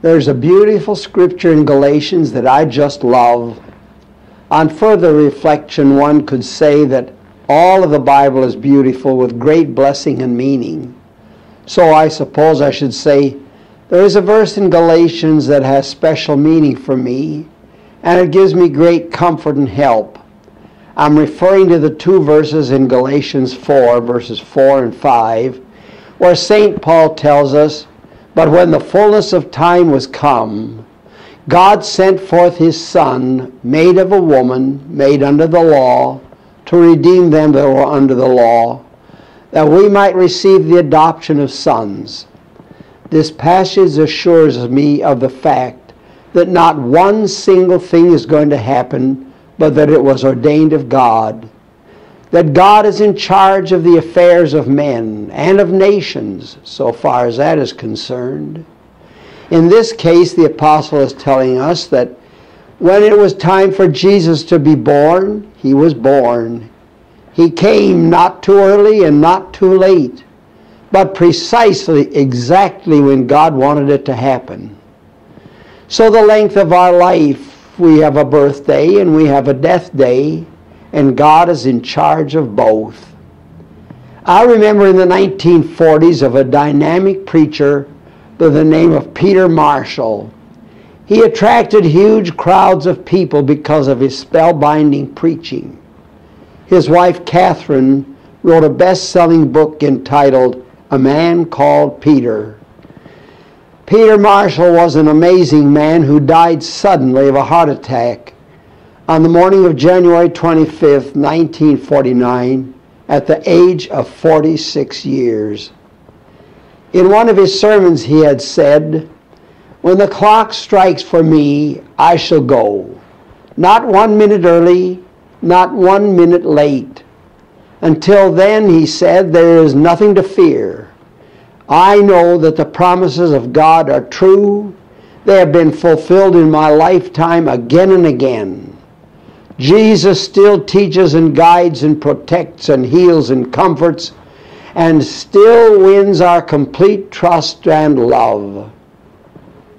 There's a beautiful scripture in Galatians that I just love. On further reflection, one could say that all of the Bible is beautiful with great blessing and meaning. So I suppose I should say there is a verse in Galatians that has special meaning for me, and it gives me great comfort and help. I'm referring to the two verses in Galatians 4, verses 4 and 5, where St. Paul tells us, "But when the fullness of time was come, God sent forth His Son, made of a woman, made under the law, to redeem them that were under the law, that we might receive the adoption of sons." This passage assures me of the fact that not one single thing is going to happen, but that it was ordained of God. That God is in charge of the affairs of men and of nations, so far as that is concerned. In this case, the apostle is telling us that when it was time for Jesus to be born, He was born. He came not too early and not too late, but precisely, exactly when God wanted it to happen. So the length of our life, we have a birthday and we have a death day, and God is in charge of both. I remember in the 1940s of a dynamic preacher by the name of Peter Marshall. He attracted huge crowds of people because of his spellbinding preaching. His wife, Catherine, wrote a best-selling book entitled A Man Called Peter. Peter Marshall was an amazing man who died suddenly of a heart attack on the morning of January 25th, 1949, at the age of 46 years. In one of his sermons he had said, "When the clock strikes for me, I shall go. Not 1 minute early, not 1 minute late. Until then," he said, "there is nothing to fear. I know that the promises of God are true. They have been fulfilled in my lifetime again and again. Jesus still teaches and guides and protects and heals and comforts and still wins our complete trust and love."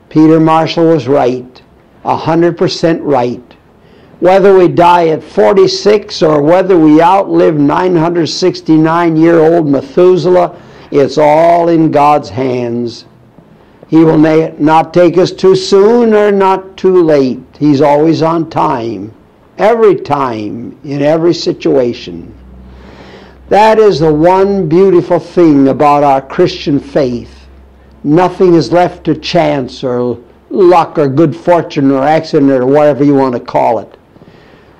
Peter Marshall was right, 100% right. Whether we die at 46 or whether we outlive 969-year-old Methuselah, it's all in God's hands. He will not take us too soon or not too late. He's always on time. Every time, in every situation. That is the one beautiful thing about our Christian faith. Nothing is left to chance or luck or good fortune or accident or whatever you want to call it.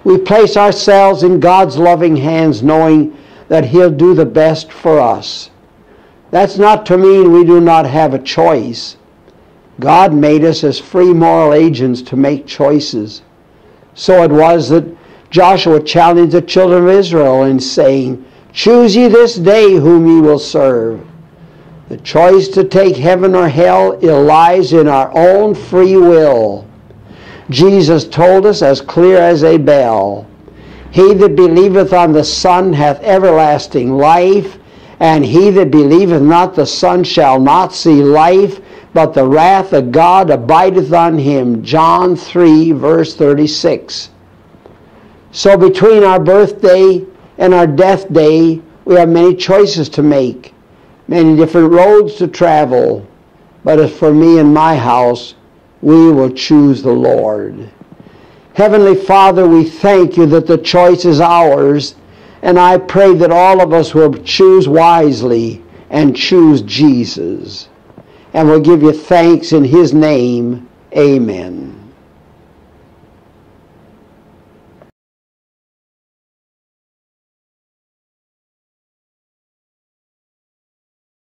We place ourselves in God's loving hands knowing that He'll do the best for us. That's not to mean we do not have a choice. God made us as free moral agents to make choices. So it was that Joshua challenged the children of Israel in saying, "Choose ye this day whom ye will serve." The choice to take heaven or hell, it lies in our own free will. Jesus told us as clear as a bell, "He that believeth on the Son hath everlasting life, and he that believeth not the Son shall not see life, but the wrath of God abideth on him." John 3, verse 36. So between our birthday and our death day, we have many choices to make, many different roads to travel. But as for me and my house, we will choose the Lord. Heavenly Father, we thank You that the choice is ours, and I pray that all of us will choose wisely and choose Jesus. And we'll give You thanks in His name. Amen.